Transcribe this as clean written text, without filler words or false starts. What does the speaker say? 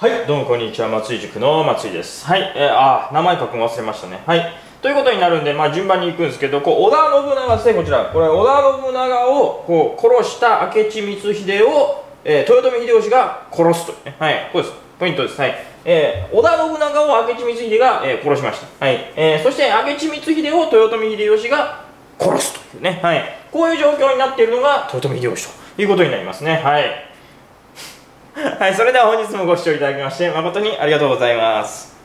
はい、どうもこんにちは、松井塾の松井です。はい、名前書くの忘れましたね。はい、ということになるんで、順番に行くんですけど、織田信長ですね、こちら。これ、織田信長を殺した明智光秀を、豊臣秀吉が殺すというね。はい、こうです。ポイントです。はい。織田信長を明智光秀が、殺しました。はい。そして、明智光秀を豊臣秀吉が殺すというね。はい。こういう状況になっているのが、豊臣秀吉ということになりますね。はい。はい、それでは本日もご視聴いただきまして誠にありがとうございます。